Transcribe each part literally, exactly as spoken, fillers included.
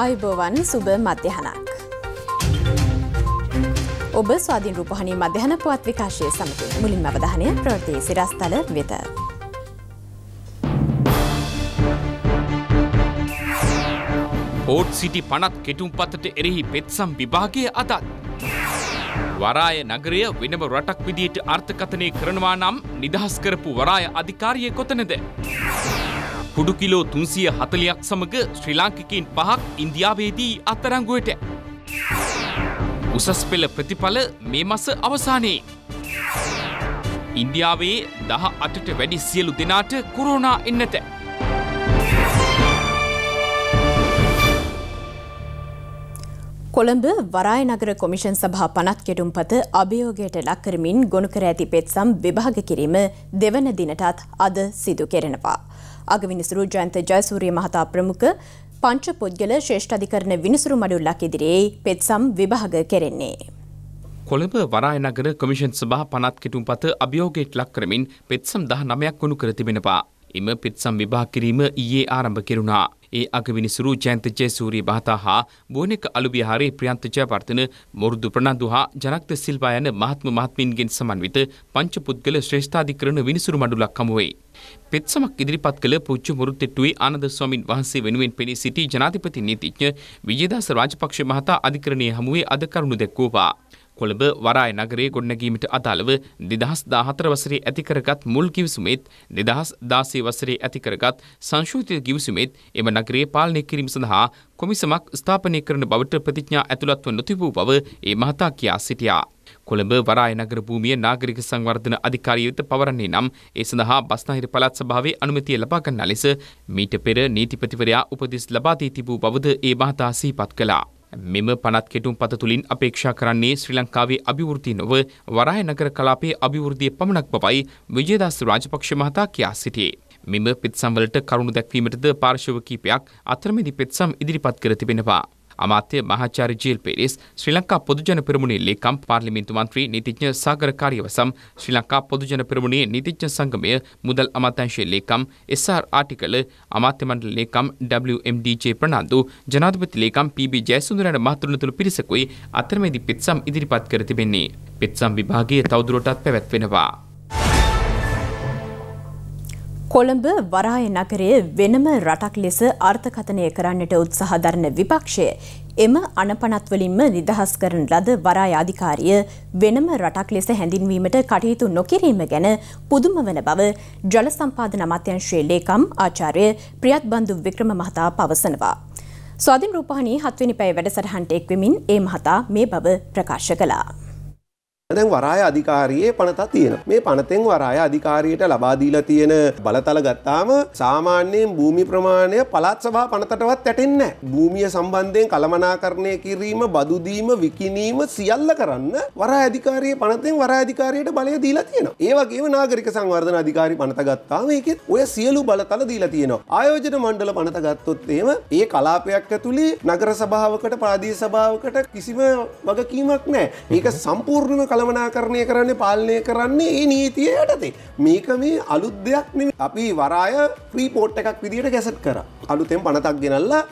ආයුබෝවන් සුබ මධ්‍යහනක්. ඔබ ස්වාධීන රූපවාහිනී මධ්‍යහන පුවත් විකාශය සමග මුලින්ම අවධානය ප්‍රවෘත්ති සිරස්තල වෙත. පෝට් සිටි පනත් කෙටුම්පතට එරෙහි පෙත්සම් විභාගයේ අදත් වරාය නගරය වෙනම රටක් විදියට අර්ථකථනය කරනවා නම් නිදහස් කරපු වරාය අධිකාරිය කොතනද? කුඩු කිලෝ තුන්සිය හතලිහක් සමග ශ්‍රී ලාංකිකයින් පහක් ඉන්දියාවේදී අත්අඩංගුවට. උසස් පෙළ ප්‍රතිඵල මේ මාස අවසානයේ. ඉන්දියාවේ දහ අටට වැඩි සියලු දෙනාට කොරෝනා එන්නත. කොළඹ වරාය නගර කොමිෂන් සභා පනත් කෙටුම්පත අභියෝගයට ලක් කරමින් ගොනු කර ඇති පෙත්සම් විභාග කිරීම දෙවන දිනටත් අද සිදු කෙරෙනවා. අග විනිසුරු ජයන්ත ජයසූරිය මහතා ප්‍රමුඛ පංච පුද්ගල ශ්‍රේෂ්ඨාධිකරණ විනිසුරු මඩුල්ලක් ඉදිරියේ පෙත්සම් විභාග කෙරෙන්නේ. කොළඹ වරාය නගර කොමිෂන් සභා පනත් කෙටුම්පත අභියෝගයට ලක් කරමින් පෙත්සම් දහ නවයක් ගොනු කර තිබෙනවා. එම පෙත්සම් විභාග කිරීම ඊයේ ආරම්භ කෙරුණා. ඒ අගවිනිසුරු ජයන්ත ජයසූරිය මහතා හා බෝනෙක අලුබිහාරේ ප්‍රියන්ත ජයවර්ධන මොරුදු ප්‍රනන්දු හා ජනක්ත සිල්වා යන මහත්ම මහත්මීන්ගෙන් සමන්විත පංච පුද්ගල ශ්‍රේෂ්ඨාධිකරණ විනිසුරු මඩුලක් හමුවේ. පෙත්සමක් ඉදිරිපත් කළ පූජ්‍ය මොරුතෙට්ටුවේ ආනන්ද ස්වාමින් වහන්සේ වෙනුවෙන් පෙනී සිටි ජනාධිපති නීතිඥ විජේදාස රාජපක්ෂ මහතා අධිකරණයේ හමුවේ අද කරුණු දැක්වුවා. කොළඹ වරාය නගරයේ ගොඩනැගීමට අදාළව දෙදහස් දහහතර වසරේ ඇති කරගත් මුල් කිවිසුමෙත් දෙදහස් දාසය වසරේ ඇති කරගත් සංශෝධිත කිවිසුමෙත් එම නගරයේ පාලනය කිරීම සඳහා කොමිසමක් ස්ථාපනය කරන බවට ප්‍රතිඥා ඇතුළත්ව නොතිබූ බව ඒ මහතා කියා සිටියා. කොළඹ වරාය නගර භූමිය නාගරික සංවර්ධන අධිකාරිය වෙත පවරන්නේ නම් ඒ සඳහා බස්නාහිර පළාත් සභාවේ අනුමැතිය ලබා ගන්නා ලෙස මීට පෙර නීතිපතිවරයා උපදෙස් ලබා දී තිබූ බවද ඒ මහතා සිහිපත් කළා. මෙම පනත් කෙටුම්පත තුලින් අපේක්ෂා කරන්නේ ශ්‍රී ලංකාවේ අභිවෘද්ධිය නොව වරාය නගර කලාපයේ අභිවෘද්ධිය පමණක් බවයි විජේදාස රාජපක්ෂ මහතා කියා සිටියේ. මෙම පෙත්සම් වලට කරුණු දැක්වීමටද පාර්ශව කීපයක් අතරමැදි පෙත්සම් ඉදිරිපත් කර තිබෙනවා. අමාත්‍ය මහාචාර්ය ජීල් පෙරිස්, ශ්‍රී ලංකා පොදුජන පෙරමුණේ ලේකම්, පාර්ලිමේන්තු මන්ත්‍රී නීතිඥ සාගර කාර්යවසම්, ශ්‍රී ලංකා පොදුජන පෙරමුණේ නීතිඥ සංගමය මුදල් අමාත්‍යාංශයේ ලේකම් එස් ආර් ආටිකල, අමාත්‍ය මණ්ඩල ලේකම් W M D J Fernando, ජනාධිපති ලේකම් පී බී ජයසුන්දර යන මහතුරුන් තුළු පිරිසකුයි අතරමැදි පෙත්සම් ඉදිරිපත් කර තිබෙන්නේ. පෙත්සම් විභාගය තවදුරටත් පැවැත්වෙනවා. කොළඹ වරාය නගරය වෙනම රටක් ලෙස අර්ථකථනය කරන්නට උත්සාහ දරන විපක්ෂය එම අනපනත් වලින්ම නිදහස් කරන ලද වරාය අධිකාරිය වෙනම රටක් ලෙස හැඳින්වීමට කටයුතු නොකිරීම ගැන පුදුම වන බව ජල සම්පාදන අමාත්‍යාංශයේ ලේකම් ආචාර්ය ප්‍රියත්බන්දු වික්‍රම මහතා පවසනවා. ස්වාධීන රූපවාහිනී හත්වෙනි පැය වැඩසටහනට එක්වෙමින් ඒ මහතා මේ බව ප්‍රකාශ කළා. දැන් වරාය අධිකාරියේ පනත තියෙනවා. මේ පනතෙන් වරාය අධිකාරියට ලබා දීලා තියෙන බලතල ගත්තාම සාමාන්‍යයෙන් භූමි ප්‍රමාණය පළාත් සභා පනතටවත් ඇටෙන්නේ නැහැ. භූමිය සම්බන්ධයෙන් කළමනාකරණය කිරීම, බදු දීම, විකිණීම සියල්ල කරන්න වරාය අධිකාරියේ පනතෙන් වරාය අධිකාරියට බලය දීලා තියෙනවා. ඒ වගේම නාගරික සංවර්ධන අධිකාරී පනත ගත්තාම ඒකෙත් ඔය සියලු බලතල දීලා තියෙනවා. ආයෝජන මණ්ඩල පනත ගත්තොත් එහෙම ඒ කලාපයක් ඇතුළේ නගර සභාවකට, ප්‍රාදේශ සභාවකට කිසිම වගකීමක් නැහැ. ඒක සම්පූර්ණම කළමනාකරණය කරන්නේ පාලනය කරන්නේ ඒ නීතිය යටතේ. මේක මේ අලුත් දෙයක් නෙමෙයි. අපි වරාය රිපෝට් එකක් විදියට ගැසට් කරා. අලුතෙන් පනතක් ගෙනල්ලා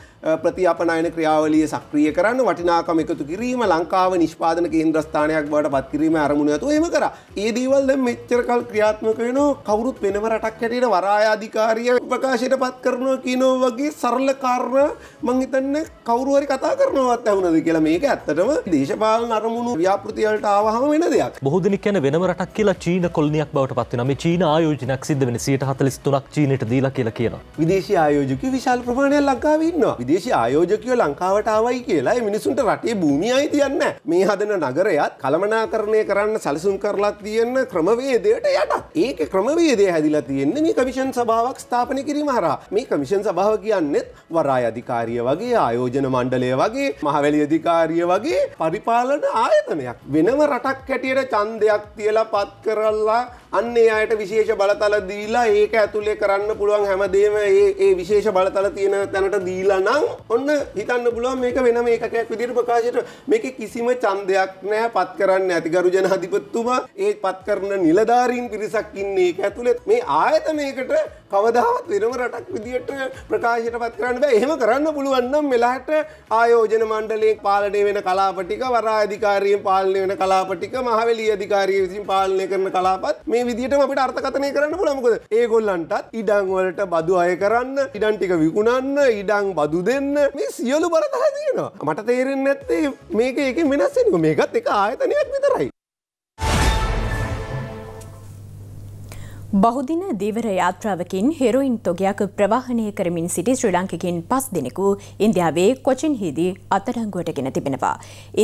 ප්‍රතිඅපනයන ක්‍රියාවලිය සක්‍රිය කරන්න, වටිනාකම එකතු කිරීම, ලංකාව නිෂ්පාදන කේන්ද්‍රස්ථානයක් බවට පත් කිරීම අරමුණ ඇතුව එහෙම කරා. ඒ දේවල් දැන් මෙච්චර කල් ක්‍රියාත්මක වෙනවා. කවුරුත් වෙනම රටක් හැටියට වරාය අධිකාරිය ප්‍රකාශයට පත් කරනවා කියනවා වගේ සරල කාරණා මම හිතන්නේ කවුරු හරි කතා කරනවත් ඇහුණද කියලා. මේක ඇත්තටම දේශපාලන අරමුණු ව්‍යාපෘති වලට ආවහම වෙන දෙයක්. බොහෝ දෙනෙක් කියන්නේ වෙනම රටක් කියලා චීන කොලනියක් බවට පත් වෙනවා. මේ චීන ආයෝජනයක් සිද්ධ වෙන්නේ සියයට හතලිස් තුනක් චීනට දීලා කියලා කියනවා. විදේශීය ආයෝජකයෝ විශාල ප්‍රමාණයක් ලංකාවේ ඉන්නවා. විදේශ ආයෝජකයෝ ලංකාවට ආවයි කියලා ඒ මිනිසුන්ට රටේ භූමිය අයිතියක් නැහැ. මේ හදන නගරයත් කළමනාකරණය කරන්න සැලසුම් කරලා තියෙන ක්‍රමවේදයට යටත්. ඒක ක්‍රමවේදය හැදිලා තියෙන්නේ මේ කමිෂන් සභාවක් ස්ථාපනය කිරීම හරහා. මේ කමිෂන් සභාව කියන්නේ වරාය අධිකාරිය වගේ, ආයෝජන මණ්ඩලය වගේ, මහවැලි අධිකාරිය වගේ පරිපාලන ආයතනයක්. වෙනම රටක් හැටියට ඡන්දයක් තියලා පත් කරලා අන්න ඒ අයට විශේෂ බලතල දීලා ඒක ඇතුලේ කරන්න පුළුවන් හැමදේම ඒ ඒ විශේෂ බලතල තියෙන තැනට දීලා නම් ඔන්න හිතන්න පුළුවන් මේක වෙනම ඒකකයක් විදිහට ප්‍රකාශයට මේකේ කිසිම ඡන්දයක් නැහැ පත් කරන්න ඇති ගරු ජනාධිපතිතුමා ඒ පත් කරන නිලධාරීන් පිරිසක් ඉන්නේ ඒක ඇතුළේ මේ ආයතනයකට කවදාවත් වෙනම රටක් විදිහට ප්‍රකාශයට පත් කරන්න බෑ එහෙම කරන්න පුළුවන් නම් මෙලහට ආයෝජන මණ්ඩලයේ පාලනය වෙන කලාප ටික වරාය අධිකාරියෙන් පාලනය වෙන කලාප ටික මහවැලි අධිකාරිය විසින් පාලනය කරන කලාපත් මේ විදිහටම අපිට අර්ථකථනය කරන්න පුළුවන් මොකද ඒගොල්ලන්ටත් ඉඩම් වලට බදු අය කරන්න ඉඩම් ටික විකුණන්න ඉඩම් බදු දෙන්න මේ සියලු බරතල තියෙනවා මට තේරෙන්නේ නැත්තේ මේක එකෙන් වෙනස් වෙන්නේ මේකත් එක ආයතනයක් විතරයි बहुदिन दीवर यात्रावकिन हेरोइन तोगयाक प्रवाहणय करमिन सिटी श्री लंकावेकिन पाच दिनेकू इंदियावे कोचिन हिदी अतरंगुවට ගෙන තිබෙනවා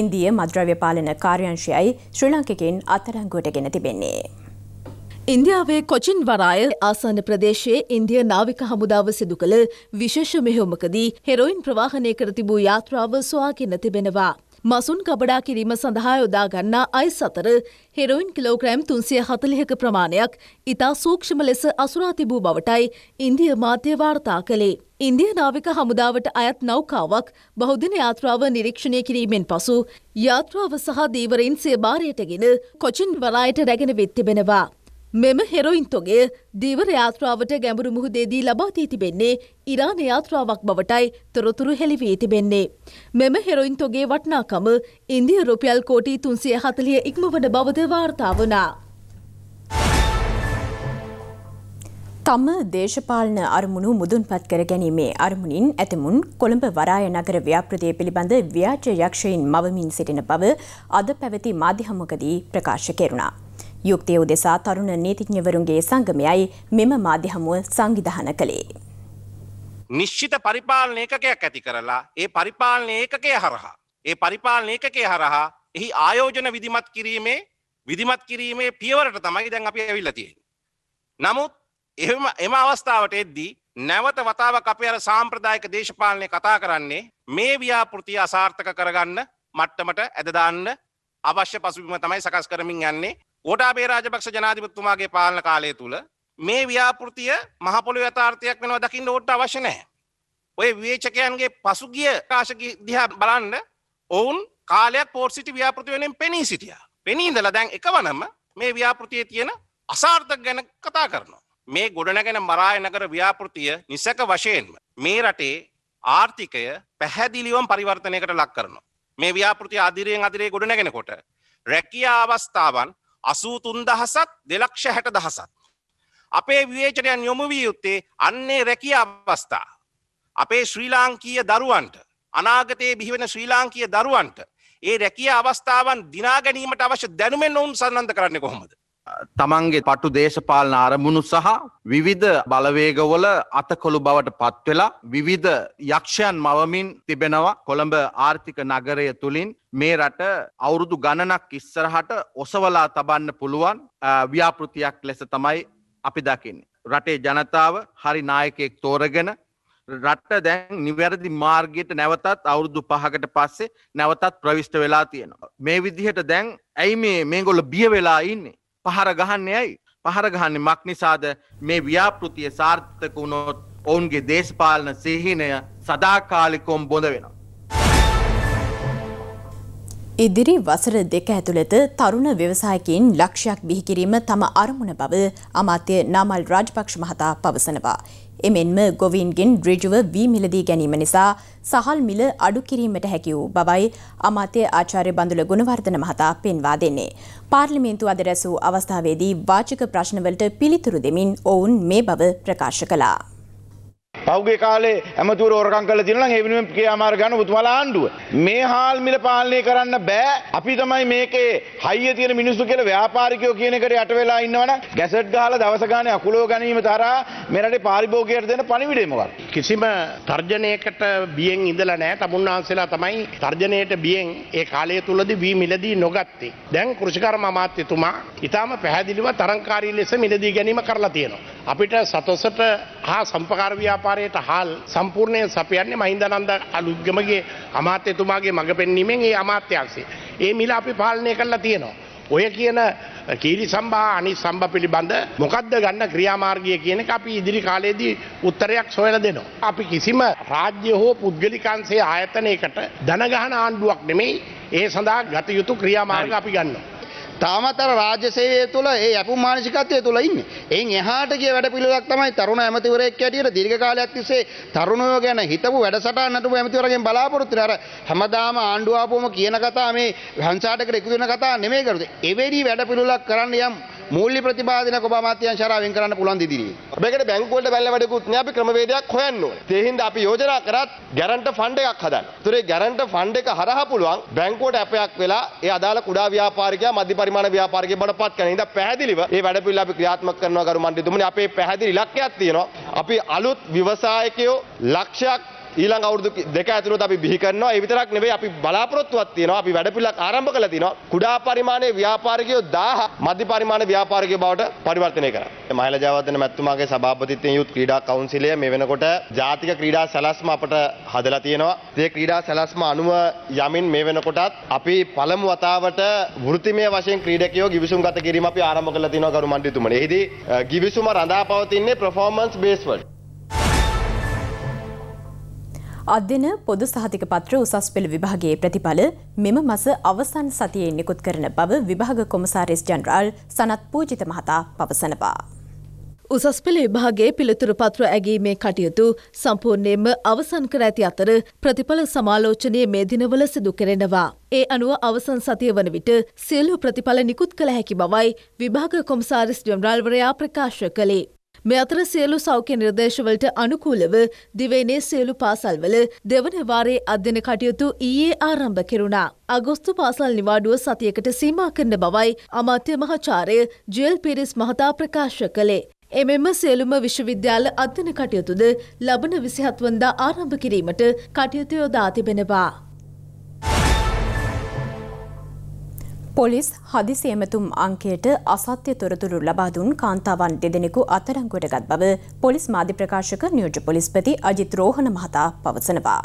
ඉන්දිය මද්‍රව්‍ය පාලන කාර්යාංශයයි ශ්‍රී ලංකාවෙකින් අතරංගුවට ගෙන තිබෙන්නේ ඉන්දියාවේ කොචින් වරාය ආසන්න ප්‍රදේශයේ ඉන්දියා නාවික හමුදාව සිදු කළ විශේෂ මෙහෙයුමකදී හෙරොයින් ප්‍රවාහනය කර තිබූ යාත්‍රාව සොයාගෙන තිබෙනවා. මසුන් කබඩා කිරීම සඳහා යොදා ගන්නා අයිස් අතර හෙරොයින් කිලෝග්‍රෑම් තුන්සිය හතළිහක ප්‍රමාණයක් ඉතා සූක්ෂම ලෙස අසුරා තිබූ බවටයි ඉන්දියා මාධ්‍ය වාර්තා කළේ. ඉන්දියා නාවික හමුදාවට අයත් නෞකාවක් බහුදින යාත්‍රාව නිරීක්ෂණය කිරීමෙන් පසු යාත්‍රාව සහ දීවරයින් සිය භාරයටගෙන කොචින් වරායට රැගෙන වෙත් තිබෙනවා. මෙම හෙරොයින් තොගය දීවර යාත්‍රාවට ගැඹුරු මුහුදේදී ලබා දී තිබෙන්නේ ඉරාන යාත්‍රාවක් බවටයි තොරතුරු හෙළි වී තිබෙන්නේ. මෙම හෙරොයින් තොගයේ වටිනාකම ඉන්දියා රුපියල් කෝටි තුන්සිය හතළිහ ඉක්මවන බවද වාර්තා වුණා. තම දේශපාලන අරමුණු මුදුන්පත් කර ගැනීමේ අරමුණින් ඇතමුන් කොළඹ වරාය නගර ව්‍යාපෘතිය පිළිබඳ ව්‍යාජ යක්ෂයින් මවමින් සිටින බව අද පැවති මාධ්‍ය හමුවකදී ප්‍රකාශ කෙරුණා. යුක්තිය උදෙසා තරුණ නීතිඥවරුන්ගේ සංගමයයි මෙම මාධ්‍ය හමුව සංවිධාන කළේ. නිශ්චිත පරිපාලන ඒකකයක් ඇති කරලා ඒ පරිපාලන ඒකකයේ හරහා ඒ පරිපාලන ඒකකයේ හරහා එහි ආයෝජන විධිමත් කිරීමේ විධිමත් කිරීමේ පියවරට තමයි දැන් අපි ඇවිල්ලා තියෙන්නේ. නමුත් එහෙම එම අවස්ථාවට එද්දී නැවත වතාවක් අපේ අර සාම්ප්‍රදායික දේශපාලනය කතා කරන්නේ මේ ව්‍යාපෘතිය අසාර්ථක කරගන්න මට්ටමට ඇද දාන්න අවශ්‍ය පසුබිම තමයි සකස් කරමින් යන්නේ. ගෝඨාභය රාජපක්ෂ ජනාධිපතිතුමාගේ පාලන කාලය තුල මේ ව්‍යාපෘතිය මහ පොළොවේ යථාර්ථයක් වෙනවා දකින්න ඕට අවශ්‍ය නැහැ. ඔය විවේචකයන්ගේ පසුගිය ප්‍රකාශ දිහා බලන්න ඔවුන් කාලයක් පෝර්ට් සිටි ව්‍යාපෘතිය වෙනින් පෙනී සිටියා. පෙනී ඉඳලා දැන් එකවනම මේ ව්‍යාපෘතියේ තියෙන අසාර්ථක ගැන කතා කරනවා. මේ ගොඩනැගෙන මරාය නගර ව්‍යාපෘතිය නිසක වශයෙන්ම මේ රටේ ආර්ථිකය පැහැදිලිවම පරිවර්තනයකට ලක් කරනවා. මේ ව්‍යාපෘතිය අධිරයෙන් අධිරේ ගොඩනැගෙනකොට රැකියා අවස්ථාවන් අසූ තුන් දහසක් දෙලක්ෂ හැට දහසක් අපේ විවේචනයන් යොමු වී යුත්තේ අන්නේ රැකියා අවස්ථා අපේ ශ්‍රී ලාංකීය දරුවන්ට අනාගතයේ බිහිවෙන ශ්‍රී ලාංකීය දරුවන්ට ඒ රැකියා අවස්ථාවන් දිනා ගැනීමට අවශ්‍ය දැනුමෙන් උන් සම්බන්ධ කරන්නේ කොහොමද තමන්ගේ පටු දේශපාලන ආරමුණු සහ විවිධ බලවේගවල අතකොළු බවට පත් වෙලා විවිධ යක්ෂයන් මවමින් තිබෙනවා කොළඹ ආර්ථික නගරය තුලින් මේ රට අවුරුදු ගණනක් ඉස්සරහට ඔසවලා තබන්න පුළුවන් ව්‍යාපෘතියක් ලෙස තමයි අපි දකින්නේ. රටේ ජනතාව හරි නායකයෙක් තෝරගෙන රට දැන් නිවැරදි මාර්ගයට නැවතත් අවුරුදු පහකට පස්සේ නැවතත් ප්‍රවිෂ්ඨ වෙලා තියෙනවා. මේ විදිහට දැන් ඇයි මේ මේගොල්ලෝ බිය වෙලා ඉන්නේ? පහර ගහන්නේ ඇයි? පහර ගහන්නේ මක් නිසාද? මේ ව්‍යාපෘතිය සාර්ථක වුණොත් ඔවුන්ගේ දේශපාලන සිහිනය සදාකාලිකවම බොඳ වෙනවා. ඉදිරි වසර දෙක ඇතුළත තරුණ ව්‍යවසායකයින් ලක්ෂයක් බිහි කිරීම තම අරමුණ බව අමාත්‍ය නාමල් රාජපක්ෂ මහතා පවසනවා. එමෙන්ම ගොවීන්ගෙන් ඍජුව වී මිලදී ගැනීම නිසා සහල් මිල අඩු කිරීමට හැකි වූ බවයි අමාත්‍ය ආචාර්ය බඳුල ගුණවර්ධන මහතා පෙන්වා දෙන්නේ. පාර්ලිමේන්තුව අද රැස් වූ අවස්ථාවේදී වාචික ප්‍රශ්නවලට පිළිතුරු දෙමින් ඔවුන් මේ බව ප්‍රකාශ කළා. පෞගේ කාලේ ඇමතුරු හොරකම් කළා දිනන නම් ඒ වෙනුවෙන් ක්‍රියාමාර්ග ගන්න ඔබතුමාලා ආණ්ඩුව. මේ හාල් මිල පාලනය කරන්න බෑ. අපි තමයි මේකේ හයිය තියෙන මිනිස්සු කියලා ව්‍යාපාරිකයෝ කියන එකට යට වෙලා ඉන්නවනම් ගැසට් ගහලා දවස ගානේ අකුලෝ ගැනීම තරහා මේ රටේ පාරිභෝගිකයට දෙන පණිවිඩය මොකක්ද? කිසිම තර්ජනයකට බියෙන් ඉඳලා නැහැ. තමුන්වහන්සේලා තමයි තර්ජනයට බියෙන් ඒ කාලය තුලදී වී මිලදී නොගත්තේ. දැන් කෘෂිකර්ම අමාත්‍යතුමා ඊටාම පැහැදිලිව තරංකාරී ලෙස මිලදී ගැනීම කරලා තියෙනවා. අපිට සතොසට හා සම්පකාර ව්‍යාපාරයට හාල් සම්පූර්ණයෙන් සපයන්නේ මහින්දානන්ද අලුත්ගමගේ අමාත්‍යතුමාගේ මඟ පෙන්වීමෙන් ඒ අමාත්‍යාංශය. ඒ මිල අපි පාලනය කරලා තියෙනවා. ඔය කියන කීරි සම්බා අනිසම්බ පිළිබඳ මොකද්ද ගන්න ක්‍රියාමාර්ගය කියන එක අපි ඉදිරි කාලයේදී උත්තරයක් සොයලා දෙනවා. අපි කිසිම රාජ්‍ය හෝ පුද්ගලිකංශයේ ආයතනයකට ධන ගහන ආණ්ඩුවක් නෙමෙයි ඒ සඳහා ගත යුතු ක්‍රියාමාර්ග අපි ගන්නවා. තාමතර රාජ්‍ය සේවය තුළ ඒ යපු මානසිකත්වය තුළ ඉන්නේ. එයින් එහාට ගිය වැඩපිළිවෙලක් තමයි තරුණ ඇමතිවරයෙක් හැටියට දීර්ඝ කාලයක් තිස්සේ තරුණයෝ ගැන හිතපු වැඩසටහන් නටපු ඇමතිවරයෙක්ගෙන් බලාපොරොත්තු වෙන අර හැමදාම ආණ්ඩුව ආපුවම කියන කතා මේ හංසාටකට එකතු වෙන කතා නෙමෙයි කරුද. එවැනි වැඩපිළිවෙලක් කරන්න යම් මූල්‍ය ප්‍රතිපාදනයක් ඔබ අමාත්‍යාංශ ආරාවෙන් කරන්න පුළුවන් දිදිරියේ. මේකට බැංකු වලට බැලලා වැඩකුත් නෑ අපි ක්‍රමවේදයක් හොයන්න ඕනේ. ඒ හින්දා අපි යෝජනා කරත් ගැරන්ටර් ෆන්ඩ් එකක් හදන්න. ඒතරේ ගැරන්ටර් ෆන්ඩ් එක හරහා පුළුවන් බැංකුවට ඇපයක් වෙලා ඒ අදාළ කුඩා ව්‍යාපාරිකයා මධ්‍ය පරිමාණ ව්‍යාපාරිකයෙක් බවට පත් කරන හින්දා පැහැදිලිව මේ වැඩපිළිවෙල අපි ක්‍රියාත්මක කරනවා ගරු මණ්ඩලතුමනි. අපේ පැහැදිලි ඉලක්කයක් තියෙනවා. අපි අලුත් ව්‍යවසායකයෝ ලක්ෂයක් ඊළඟ අවුරුදු දෙක ඇතුළත අපි බිහි කරනවා. ඒ විතරක් නෙවෙයි අපි බලාපොරොත්තුවක් තියෙනවා. අපි වැඩපිළිවෙලක් ආරම්භ කළා තිනවා කුඩා පරිමාණයේ ව්‍යාපාරිකයෝ දහසක් මධ්‍ය පරිමාණ ව්‍යාපාරිකයෝ බවට පරිවර්තනය කරා. මහල ජයවර්ධන මැතිතුමාගේ සභාපතිත්වයෙන් යුත් ක්‍රීඩා කවුන්සිලය මේ වෙනකොට ජාතික ක්‍රීඩා සැලැස්ම අපට හදලා තියෙනවා. ඒ ක්‍රීඩා සැලැස්ම අනුව යමින් මේ වෙනකොටත් අපි පළමු වතාවට වෘත්තිමය වශයෙන් ක්‍රීඩකයෝ ගිවිසුම්ගත කිරීම අපි ආරම්භ කළා තිනවා ගරු මණ්ඩලතුමනි. එෙහිදී ගිවිසුම රඳා පවතින්නේ performance based වල. අදින පොදු සහතික පත්‍ර උසස් පෙළ විභාගයේ ප්‍රතිඵල මෙම මාස අවසන් සතියේ නිකුත් කරන බව විභාග කොමසාරිස් ජනරාල් සනත් පූජිත මහතා පවසනවා. උසස් පෙළ විභාගයේ පිළිතුරු පත්‍ර ඇගීමේ කටයුතු සම්පූර්ණයෙන්ම අවසන් කර ඇති අතර ප්‍රතිඵල සමාලෝචනය මේ දිනවල සිදු කරනවා. ඒ අනුව අවසන් සතිය වන විට සියලු ප්‍රතිඵල නිකුත් කළ හැකි බවයි විභාග කොමසාරිස් ජනරාල්වරයා ප්‍රකාශ කළේ. මේ අතර සියලු සෞඛ්‍ය නිර්දේශවලට අනුකූලව දිවයිනේ සියලු පාසල්වල දෙවන වාරයේ අධ්‍යන කටයුතු ඊයේ ආරම්භ කෙරුණා. අගෝස්තු පාසල් නිවාඩුව සතියකට සීමා කරන බවයි අමාත්‍ය මහාචාර්ය ජෙල් පීරිස් මහතා ප්‍රකාශ කළේ. එමෙන්ම සියලුම විශ්වවිද්‍යාල අධ්‍යන කටයුතුද ලබන විසිහත් වනදා ආරම්භ කිරීමට කටයුතු යොදා තිබෙනවා. පොලිස් හදිසියමතුම් අංකයට අසත්‍ය තොරතුරු ලබා දුන් කාන්තාවන් දෙදෙනෙකු අත්අඩංගුවට ගත් බව පොලිස් මාධ්‍ය ප්‍රකාශක නියෝජ්‍ය පොලිස්පති අජිත් රෝහණ මහතා පවසනවා.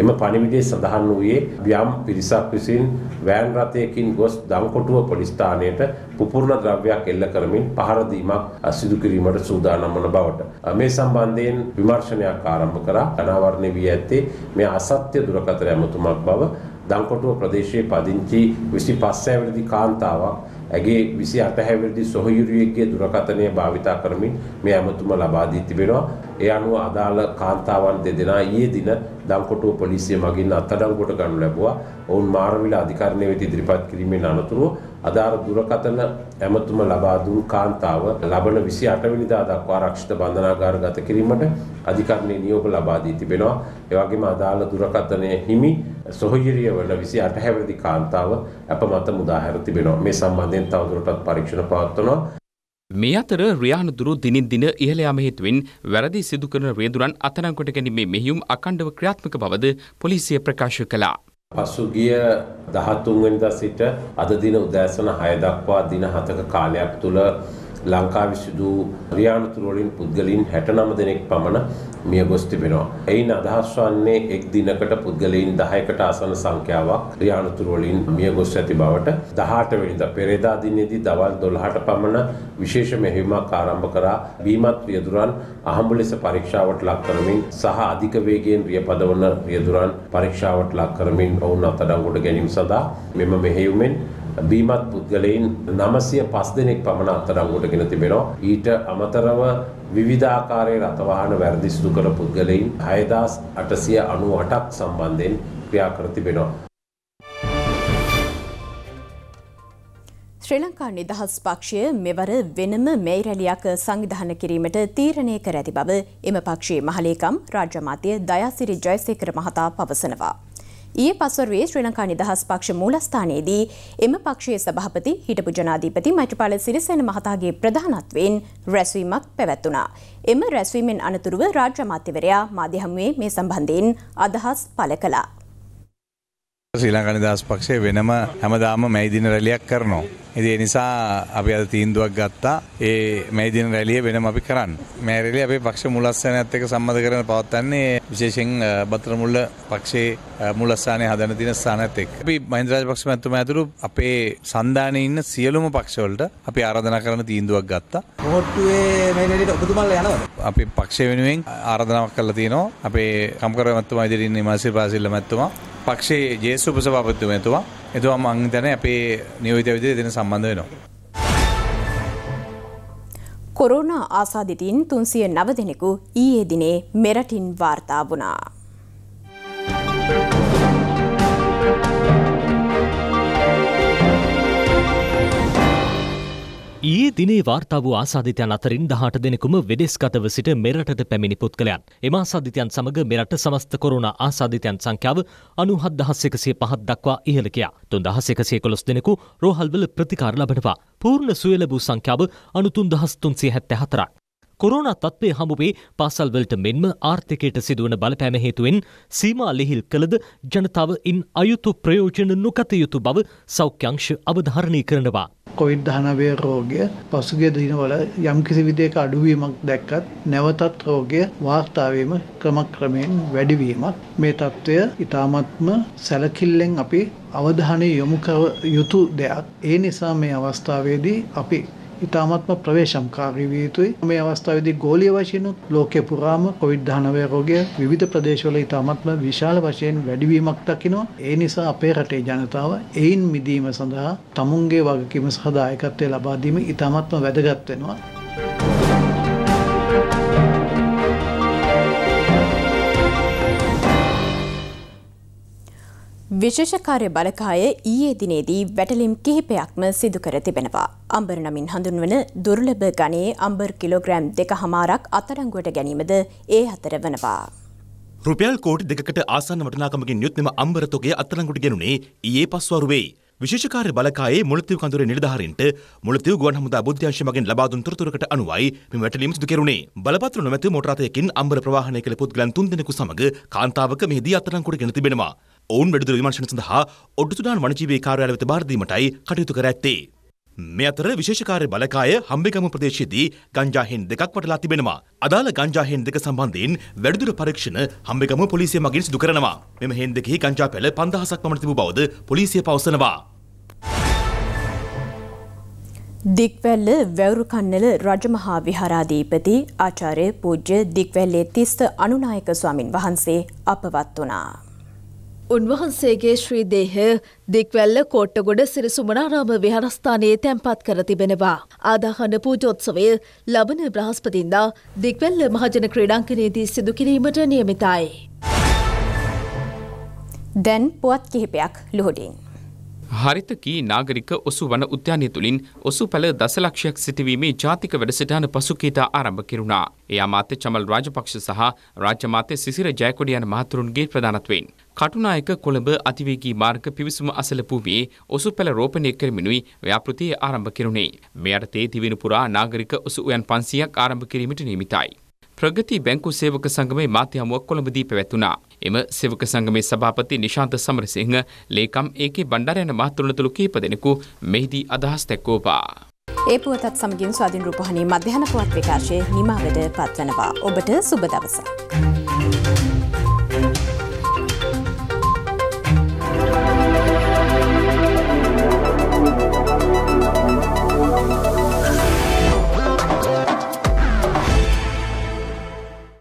එම පණිවිඩයේ සඳහන් වූයේ යම් පිරිසක් විසින් වෑන් රථයකින් ගොස් දම්කොටුව පොලිස් ස්ථානයට පුපුරන ද්‍රව්‍යයක් එල්ල කරමින් පහර දීමක් සිදු කිරීමට සූදානම් වන බවට මේ සම්බන්ධයෙන් විමර්ශනයක් ආරම්භ කර අනාවරණය වී ඇත්තේ මේ අසත්‍ය දුරකථන ඇමතුමක් බව දම්කොටුව ප්‍රදේශයේ පදිංචි විසි පස්සෑවලදි කාන්තාවක් ඇගේ විසි අටහැවලදි සොහයුරියගේ දුරකථනය භාවිතා කරමින් මේ ඇමතුම ලබාදී තිබෙනවා. ඒ අනුව අදාළ කාන්තාවන් දෙදෙනා ඊයේ දින දම්කොටුව පොලිසිය මගින් අත්අඩංගුවට ගනු ලැබුවා. ඔවුන් මාරවිල අධිකරණය වෙත ඉදිරිපත් කිරීමෙන් අනතුරුව අදාළ දුරකථන ඇමතුම ලබා දුන් කාන්තාව ලබන විසිඅට වෙනිදා දක්වා ආරක්ෂිත බන්ධනාගාරගත කිරීමට අධිකරණයේ නියෝග ලබා දී තිබෙනවා. ඒ වගේම අදාළ දුරකථනයේ හිමි සොහොයුරිය වන විසිඅට හැවිරිදි කාන්තාව අපමත මුදා හැර තිබෙනවා. මේ සම්බන්ධයෙන් තවදුරටත් පරීක්ෂණ පවත්වනවා. මේ අතර රියානුදුරු දිනින් දින ඉහළ යාම හේතුවෙන් වැරදි සිදු කරන වේදුරන් අත්අඩංගුවට ගැනීමේ මෙහෙයුම් අඛණ්ඩව ක්‍රියාත්මක බවද පොලිසිය ප්‍රකාශ කළා. පසුගිය දහතුන් වෙනිදා සිට අද දින උදෑසන හය දක්වා දින හතක කාලයක් තුළ ලංකාවේ සිදු රියානුතුරු වලින් පුද්ගලයන් හැටනම දෙනෙක් පමණ මිය ගොස් තිබෙනවා. එයින් අදහස් වන්නේ එක් දිනකට පුද්ගලයන් දහයකට ආසන්න සංඛ්‍යාවක් රියානුතුරු වලින් මිය ගොස් ඇති බවට දහඅට වෙනිදා පෙරේදා දිනේදී දවල් දොළහට පමණ විශේෂ මෙහෙයුමක් ආරම්භ කරා බීමත් රියදුරන් අහඹු ලෙස පරීක්ෂාවට ලක් කරමින් සහ අධික වේගයෙන් රියපදවන රියදුරන් පරීක්ෂාවට ලක් කරමින් ඔවුන් අත්අඩංගුවට ගැනීම සඳහා මෙම මෙහෙයුමෙන් බීමත් පුද්ගලයන් නමසිය පස් දෙනෙක් පමණ අත්අඩංගුවටගෙන තිබෙනවා. ඊට අමතරව විවිධාකාරයේ රථවාහන වැරදි සිදු කර පුද්ගලයන් හය දහස් අටසිය අනූඅටක් සම්බන්ධයෙන් ක්‍රියා කර තිබෙනවා. ශ්‍රී ලංකා නිදහස් පක්ෂය මෙවර වෙනම මෙයි රැලියක් සංවිධානය කිරීමට තීරණය කර ඇති බව එම පක්ෂයේ මහලේකම් රාජ්‍ය අමාත්‍ය දයාසිරි ජයසේකර මහතා පවසනවා. ඊයේ පස්වරුවේ ශ්‍රී ලංකා නිදහස් පක්ෂ මූලස්ථානයේදී එම පක්ෂයේ සභාපති හිටපු ජනාධිපති මෛත්‍රීපාල සිරිසේන මහතාගේ ප්‍රධානත්වයෙන් රැස්වීමක් පැවැත්වුණා. එම රැස්වීමෙන් අනතුරුව රාජ්‍ය අමාත්‍යවරයා මාධ්‍ය හමුවේ මේ සම්බන්ධයෙන් අදහස් පළ කළා. ශ්‍රී ලංකා නිදහස් පක්ෂය වෙනම හැමදාම මේ දින රැලියක් කරනවා. ඉතින් ඒ නිසා අපි අද තීන්දුවක් ගත්තා. ඒ මේ දින රැලිය වෙනම අපි කරන්න. මේ රැලිය අපේ පක්ෂ මූලස්ථානයත් එක්ක සම්බන්ධ කරගෙන පවත්වන්නේ විශේෂයෙන් බතරමුල්ල පක්ෂයේ මූලස්ථානය හදන දින ස්ථානයත් එක්ක. අපි මහින්ද රාජපක්ෂ මැතිතුමා ඇතුළු අපේ සන්දානයේ ඉන්න සියලුම පක්ෂවලට අපි ආරාධනා කරන තීන්දුවක් ගත්තා. කොහොට්ටුවේ මේ රැලියට ඔබතුමාලා යනවද? අපේ පක්ෂය වෙනුවෙන් ආරාධනාවක් කරලා තියෙනවා. අපේ කම්කරුවා මැතිතුමා ඉදිරියේ ඉන්න මාසිර් පාසිල්ල මැතිතුමා पक्षे जेसु उपसभापतित्वमेतुवा एतुवा अंगतने अपे नियोजित विधि दिन संबंध वेनो कोरोना आसादितिन तीन सौ नब्बे दिनेकु ईए दिने मेरटिन वार्ता वुणा ඊයේ දිනේ වාර්තා වූ ආසාදිතයන් අතරින් දහඅට දෙනෙකුම විදේශගතව සිට මෙරටට පැමිණි පුද්ගලයන්. එම ආසාදිතයන් සමග මෙරට සමස්ත කොරෝනා ආසාදිතයන් සංඛ්‍යාව අනූහත් දහස් එකසිය පහක් දක්වා ඉහළ ගියා. තුන් දහස් එකසිය එකොළොස් දෙනෙකු රෝහල්වල ප්‍රතිකාර ලබනවා. පූර්ණ සුවය ලැබූ සංඛ්‍යාව අනූ තුන් දහස් තුන්සිය හැත්තෑ හතරක්. කොරෝනා තත්ත්වය හමුවේ පාසල්වලට මෙන්ම ආර්ථිකයට සිදුවන බලපෑම හේතුවෙන් සීමා ලිහිල් කළද ජනතාව ඉන් අයුතු ප්‍රයෝජන නොගත යුතු බව සෞඛ්‍ය අංශ අවධාරණය කරනවා. කොවිඩ් දහනවය රෝගය පසුගිය දිනවල යම් කිසි විදියක අඩුවීමක් දැක්කත් නැවතත් රෝගය වාර්තා වීම ක්‍රමක්‍රමයෙන් වැඩිවීමක් මේ තත්ත්වය ඉතාමත්ම සැලකිල්ලෙන් අපි අවධානය යොමු කර යුතු දෙයක්. ඒ නිසා මේ අවස්ථාවේදී අපි ඉතාමත්ම ප්‍රවේශම්කාරී විය යුතුයි. මේ අවස්ථාවේදී ගෝලීය වශයෙන් ලෝකෙ පුරාම කොවිඩ් දහනවය රෝගය විවිධ ප්‍රදේශවල ඉතාමත්ම විශාල වශයෙන් වැඩිවීමක් දක්ිනවා. ඒ නිසා අපේ රටේ ජනතාව එයින් මිදීම සඳහා තමුන්ගේ වගකීම සහ දායකත්වය ලබා දීම ඉතාමත්ම වැදගත් වෙනවා. විශේෂ කාර්ය බලකාය ඊයේ දිනේදී වැටලීම් කිහිපයක්ම සිදු කර තිබෙනවා. අම්බර නමින් හඳුන්වන දුර්ලභ ගණයේ අම්බර කිලෝග්‍රෑම් දෙකහමාරක් අත්අඩංගුවට ගැනීමද ඒ අතර වනවා. රුපියල් කෝටි දෙකකට ආසන්න වටිනාකමකින් යුත් මෙම අම්බර තොගය අත්අඩංගුවට ගැනුණේ ඊයේ පස්වරු වෙයි. විශේෂ කාර්ය බලකායේ මුලතිව් කඳුරේ නිලධාරීන්ට මුලතිව් ගුවන් හමුදා බුද්ධ්‍යංශ මගින් ලබා දුන් තොරතුරකට අනුවයි මෙම වැටලීම සිදු කෙරුණේ. බලපත්‍ර නොමැතිව මොටර රථයකින් අම්බර ප්‍රවාහනය කළ පුද්ගලයන් තුන් දෙනෙකු සමග කාන්තාවක මෙහිදී අත්අඩංගුවට ගෙන තිබෙනවා. ඔවුන් වැඩිදුර විමර්ශන සඳහා ඔඩුතුඩාන වනජීවී කාර්යාලය වෙත බාර දීමටයි කටයුතු කර ඇත්තේ. මේ අතර විශේෂ කාර්ය බලකාය හම්බිගම ප්‍රදේශයේදී ගංජා හෙන් දෙකක් වටලා තිබෙනවා. අදාළ ගංජා හෙන් දෙක සම්බන්ධයෙන් වැඩිදුර පරීක්ෂණ හම්බිගම පොලිසිය මගින් සිදු කරනවා. මෙම හෙන් දෙකෙහි ගංජා පැල පන්දහසක් පමණ තිබූ බවද පොලිසිය පවසනවා. දික්වැල්ල වැවුරුකන්නල රජමහා විහාරාධිපති ආචාර්ය පූජ්‍ය දික්වැල්ලේ තිස්ස අනුනායක ස්වාමින් වහන්සේ අපවත් වුණා. උන්වහන්සේගේ ශ්‍රී දේහය දික්වැල්ල කොට්ටගොඩ සිරිසුමනාරාම විහාරස්ථානයේ තැන්පත් කර තිබෙනවා. ආදාහන පූජෝත්සවය ලබන බ්‍රහස්පතින්දා දික්වැල්ල මහජන ක්‍රීඩාංගණයේදී සිදු කිරීමට නියමිතයි. දැන් පුවත් කිහිපයක් ලුහුඩින්. හරිතකී නාගරික ඔසු වන උද්‍යානය තුළින් ඔසු පැළ දසලක්ෂයක් සිටවීමේ ජාතික වැඩසටහන පසුකීතා ආරම්භ කෙරුණා. ඒ අමාත්‍ය චමල් රාජපක්ෂ සහ රාජ්‍ය අමාත්‍ය සිසිර ජයකොඩිය යන මහතුරුන්ගේ ප්‍රධානත්වයෙන් කටුනායක කොළඹ අතිවේගී මාර්ග පිවිසුම අසලපුවේ ඔසු පැළ රෝපණය කරමිනුයි ව්‍යාපෘතිය ආරම්භ කෙරුණේ. මේ යටතේ දිවෙන පුරා නාගරික ඔසු උයන් පන්සියක් ආරම්භ කිරීමට නියමිතයි. ප්‍රගති බැංකු සේවක සංගමේ මාධ්‍ය හමුවක් කොළඹදී පැවැතුණා. එම සේවක සංගමේ සභාපති නිශාන්ත සමරසිංහ, ලේකම් ඒකේ බණ්ඩාරයන මහතුරුන් තුළු කීප දෙනෙකු මෙහිදී අදහස් දක්වපා. ඒ පුවතත් සමගින් ස්වාධීන රූපවාහිනී මධ්‍යහන පුවත් විකාශයේ නිමාවට පත්වනවා. ඔබට සුබ දවසක්.